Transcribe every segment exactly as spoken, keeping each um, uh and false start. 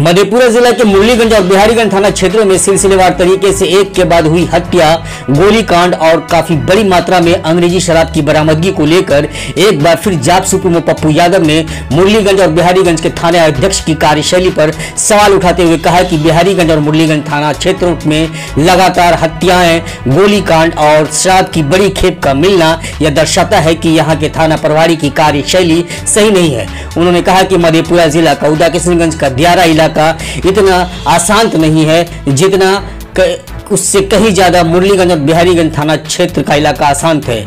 मधेपुरा जिला के मुरलीगंज और बिहारीगंज थाना क्षेत्रों में सिलसिलेवार तरीके से एक के बाद हुई हत्या, गोलीकांड और काफी बड़ी मात्रा में अंग्रेजी शराब की बरामदगी को लेकर एक बार फिर जाप सुप्रीमो पप्पू यादव ने मुरलीगंज और बिहारीगंज के थाना अध्यक्ष की कार्यशैली पर सवाल उठाते हुए कहा कि बिहारीगंज और मुरलीगंज थाना क्षेत्रों में लगातार हत्याएं, गोलीकांड और शराब की बड़ी खेप का मिलना यह दर्शाता है कि यहाँ के थाना प्रभारी की कार्यशैली सही नहीं है। उन्होंने कहा कि मधेपुरा जिला का उदा किशनगंज का दियारा का इतना आसान नहीं है जितना उससे कहीं ज्यादा मुरलीगंज और बिहारीगंज थाना क्षेत्र का इलाका आसान है।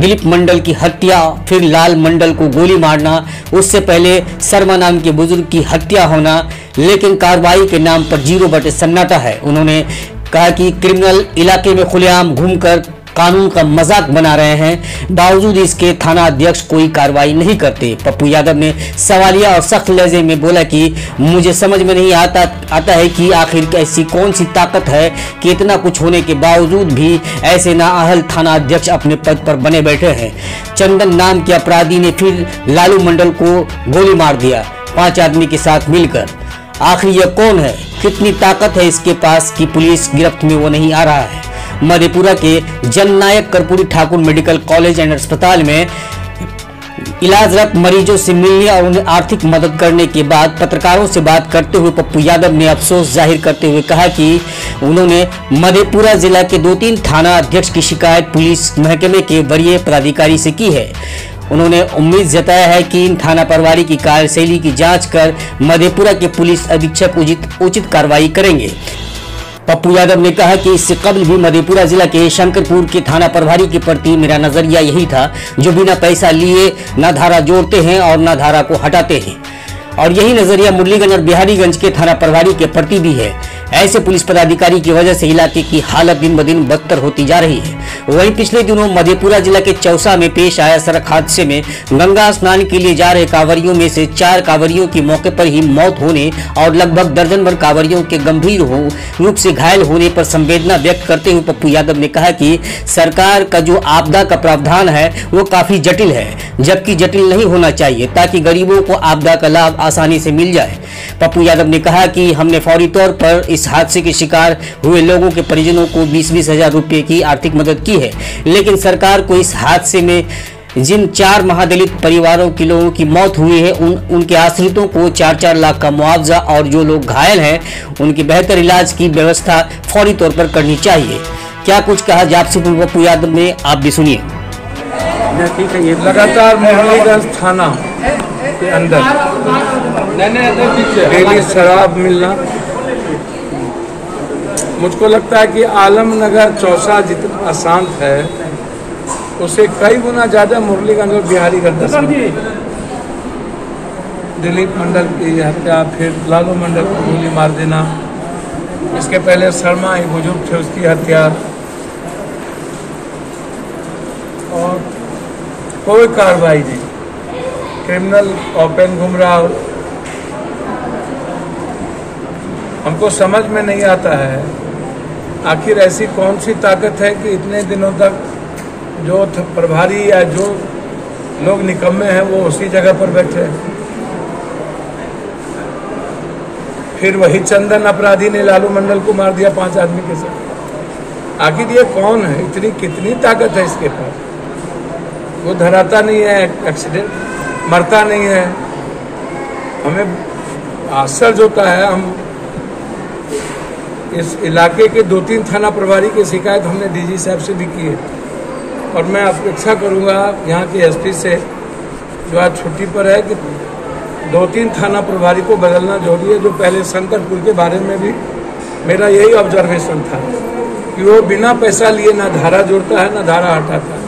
दिलीप मंडल की हत्या, फिर लाल मंडल को गोली मारना, उससे पहले शर्मा नाम के बुजुर्ग की हत्या होना, लेकिन कार्रवाई के नाम पर जीरो बटे सन्नाटा है। उन्होंने कहा कि क्रिमिनल इलाके में खुलेआम घूमकर कानून का मजाक बना रहे हैं, बावजूद इसके थाना अध्यक्ष कोई कार्रवाई नहीं करते। पप्पू यादव ने सवालिया और सख्त लहजे में बोला कि मुझे समझ में नहीं आता आता है कि आखिर ऐसी कौन सी ताकत है कि इतना कुछ होने के बावजूद भी ऐसे नाअहल थाना अध्यक्ष अपने पद पर बने बैठे हैं। चंदन नाम के अपराधी ने फिर लालू मंडल को गोली मार दिया, पाँच आदमी के साथ मिलकर। आखिर यह कौन है, कितनी ताकत है इसके पास कि पुलिस गिरफ्त में वो नहीं आ रहा है। मधेपुरा के Jan Nayak Karpoori Thakur medical college and अस्पताल में इलाजरत मरीजों से मिलने और उन्हें आर्थिक मदद करने के बाद पत्रकारों से बात करते हुए पप्पू यादव ने अफसोस जाहिर करते हुए कहा कि उन्होंने मधेपुरा जिला के दो तीन थाना अध्यक्ष की शिकायत पुलिस महकमे के वरीय पदाधिकारी से की है। उन्होंने उम्मीद जताया है कि इन थाना प्रभारी की कार्यशैली की जाँच कर मधेपुरा के पुलिस अधीक्षक उचित उचित कार्रवाई करेंगे। पप्पू यादव ने कहा कि इससे कबल भी मधेपुरा जिला के शंकरपुर के थाना प्रभारी के प्रति मेरा नजरिया यही था, जो बिना पैसा लिए ना धारा जोड़ते हैं और ना धारा को हटाते हैं, और यही नजरिया मुरलीगंज और बिहारीगंज के थाना प्रभारी के प्रति भी है। ऐसे पुलिस पदाधिकारी की वजह से इलाके की हालत दिन ब दिन बदतर होती जा रही है। वहीं पिछले दिनों मधेपुरा जिला के चौसा में पेश आया सड़क हादसे में गंगा स्नान के लिए जा रहे कांवरियों में से चार कांवरियों की मौके पर ही मौत होने और लगभग दर्जन भर कांवरियों के गंभीर रूप से घायल होने पर संवेदना व्यक्त करते हुए पप्पू यादव ने कहा कि सरकार का जो आपदा का प्रावधान है वो काफी जटिल है, जबकि जटिल नहीं होना चाहिए ताकि गरीबों को आपदा का लाभ आसानी से मिल जाए। पप्पू यादव ने कहा कि हमने फौरी तौर पर इस हादसे के शिकार हुए लोगों के परिजनों को बीस बीस हजार रुपये की आर्थिक मदद की है, लेकिन सरकार को इस हादसे में जिन चार महादलित परिवारों के लोगों की मौत हुई है उन उनके आश्रितों को चार चार लाख का मुआवजा और जो लोग घायल हैं उनके बेहतर इलाज की व्यवस्था फौरी तौर पर करनी चाहिए। क्या कुछ कहा जाप से पप्पू यादव ने, आप भी सुनिए। लगातार मुरलीगंज थाना के अंदर डेली शराब मिलना, मुझको लगता है कि आलमनगर चौसा जितना अशांत है उसे कई गुना ज़्यादा मुरलीगंज और बिहारीगंज। दिलीप मंडल की हत्या, फिर लालू मंडल को गोली मार देना, इसके पहले शर्मा एक बुजुर्ग थे उसकी हत्या, और कोई कार्रवाई नहीं, क्रिमिनल ओपन घूम रहा। हमको समझ में नहीं आता है आखिर ऐसी कौन सी ताकत है कि इतने दिनों तक जो प्रभारी या जो लोग निकम्मे हैं वो उसी जगह पर बैठे हैं। फिर वही चंदन अपराधी ने लालू मंडल को मार दिया पांच आदमी के साथ। आखिर ये कौन है, इतनी कितनी ताकत है इसके पास? वो धराता नहीं है, एक्सीडेंट मरता नहीं है। हमें आश्चर्य होता है। हम इस इलाके के दो तीन थाना प्रभारी की शिकायत हमने डीजी साहब से भी की है, और मैं अपेक्षा करूंगा यहाँ के एसपी से, जो आज छुट्टी पर है, कि दो तीन थाना प्रभारी को बदलना जरूरी है। जो पहले शंकरपुर के बारे में भी मेरा यही ऑब्जर्वेशन था कि वो बिना पैसा लिए ना धारा जोड़ता है ना धारा हटाता है,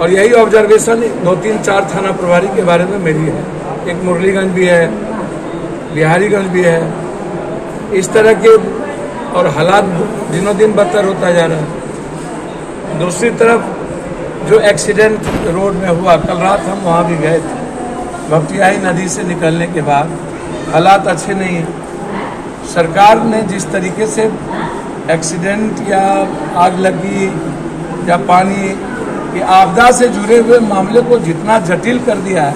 और यही ऑब्जर्वेशन दो तीन चार थाना प्रभारी के बारे में मेरी है। एक मुरलीगंज भी है, बिहारीगंज भी है। इस तरह के और हालात दिनों दिन बदतर होता जा रहा है। दूसरी तरफ जो एक्सीडेंट रोड में हुआ, कल रात हम वहाँ भी गए थे, भक्तियाई नदी से निकलने के बाद। हालात अच्छे नहीं हैं। सरकार ने जिस तरीके से एक्सीडेंट या आग लगी या पानी की आपदा से जुड़े हुए मामले को जितना जटिल कर दिया है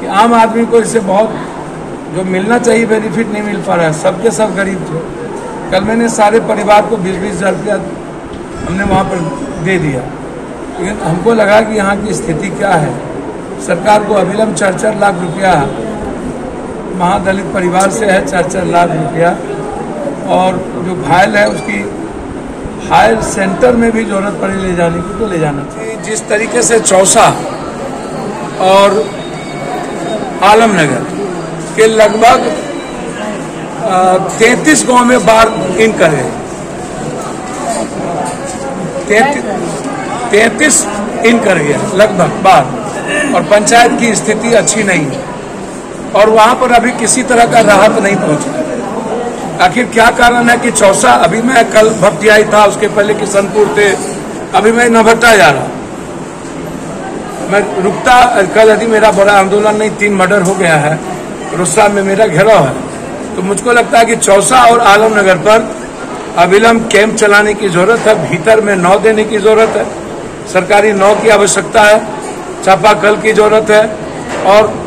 कि आम आदमी को इससे बहुत जो मिलना चाहिए बेनिफिट नहीं मिल पा रहा है, सब के सब गरीब थे। कल मैंने सारे परिवार को बीस बीस हज़ार रुपया हमने वहाँ पर दे दिया, लेकिन हमको लगा कि यहाँ की स्थिति क्या है। सरकार को अविलंब चार चार लाख रुपया महादलित परिवार से है, चार चार लाख रुपया, और जो घायल है उसकी हायर सेंटर में भी जरूरत पड़े ले जाने की तो ले जाना चाहिए। जिस तरीके से चौसा और आलमनगर के लगभग तैंतीस गांव में बाढ़ इन कर गए, तैंतीस इन कर गया लगभग बाढ़, और पंचायत की स्थिति अच्छी नहीं है और वहां पर अभी किसी तरह का राहत नहीं पहुंची। आखिर क्या कारण है कि चौसा, अभी मैं कल भक्तियाई था, उसके पहले किशनपुर थे, अभी मैं नभट्टा जा रहा, मैं रुकता कल यदि मेरा बड़ा आंदोलन नहीं, तीन मर्डर हो गया है, रुस्सा में मेरा घेराव है, तो मुझको लगता है कि चौसा और आलमनगर पर अविलंब कैंप चलाने की जरूरत है, भीतर में नाव देने की जरूरत है, सरकारी नाव की आवश्यकता है, चापाकल की जरूरत है, और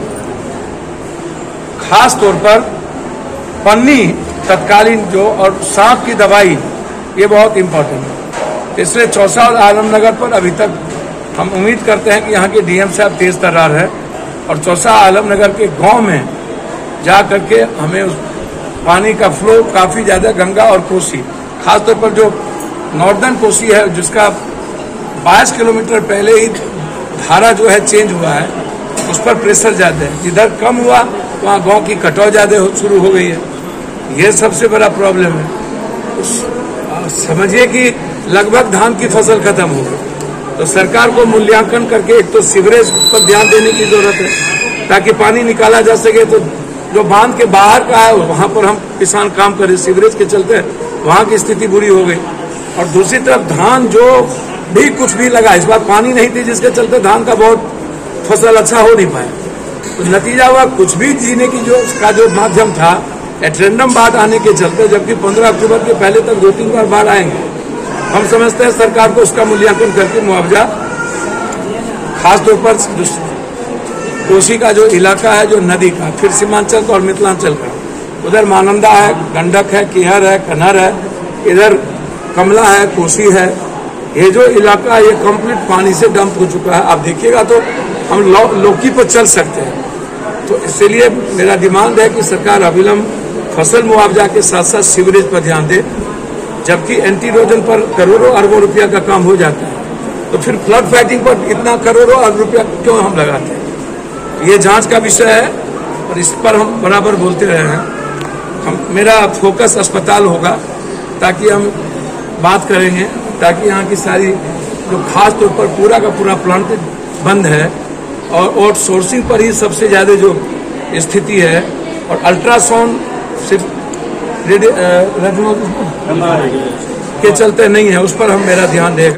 खास तौर पर पन्नी तत्कालीन जो और सांप की दवाई, ये बहुत इम्पोर्टेंट है। इसलिए चौसा और आलमनगर पर अभी तक हम उम्मीद करते हैं कि यहाँ के डीएम साहब तेज तर्रार है और चौसा आलमनगर के गांव में जा करके हमें उस पानी का फ्लो काफ़ी ज़्यादा, गंगा और कोसी खासतौर पर जो नॉर्दर्न कोसी है जिसका बाईस किलोमीटर पहले ही धारा जो है चेंज हुआ है, उस पर प्रेशर ज़्यादा है, जिधर कम हुआ वहाँ गाँव की कटाव ज़्यादा हो शुरू हो गई है, ये सबसे बड़ा प्रॉब्लम है। समझिए कि लगभग धान की फसल खत्म हो गई, तो सरकार को मूल्यांकन करके एक तो सीवरेज पर ध्यान देने की जरूरत है ताकि पानी निकाला जा सके, तो जो बांध के बाहर का है वहाँ पर हम किसान काम करें, सीवरेज के चलते वहाँ की स्थिति बुरी हो गई, और दूसरी तरफ धान जो भी कुछ भी लगा इस बार पानी नहीं थी, जिसके चलते धान का बहुत फसल अच्छा हो नहीं पाया, तो नतीजा हुआ कुछ भी जीने की जो उसका जो माध्यम था एट्रेंडम बाढ़ आने के चलते, जबकि पंद्रह अक्टूबर के पहले तक दो तीन बार बाढ़ आएंगे। हम समझते हैं सरकार को उसका मूल्यांकन करके मुआवजा, खासतौर पर कोसी का जो इलाका है, जो नदी का, फिर सीमांचल का और मिथिलांचल का, उधर मानंदा है, गंडक है, किहर है, कन्हर है, इधर कमला है, कोसी है, ये जो इलाका ये कंप्लीट पानी से डंप हो चुका है। आप देखिएगा तो हम लौ, लौकी पर चल सकते हैं, तो इसीलिए मेरा डिमांड है कि सरकार अविलंब फसल मुआवजा के साथ साथ सीवरेज पर ध्यान दे, जबकि एंटीरोजन पर करोड़ों अरबों रुपया का काम हो जाता है, तो फिर फ्लड फाइटिंग पर इतना करोड़ों अरब रुपया क्यों हम लगाते हैं, ये जांच का विषय है और इस पर हम बराबर बोलते रहे हैं। हम मेरा फोकस अस्पताल होगा, ताकि हम बात करेंगे, ताकि यहाँ की सारी जो खास तौर पर पूरा का पूरा प्लांट बंद है और आउटसोर्सिंग पर ही सबसे ज़्यादा जो स्थिति है, और अल्ट्रासाउंड सिर्फ रेडियो के चलते नहीं है, उस पर हम मेरा ध्यान देगा।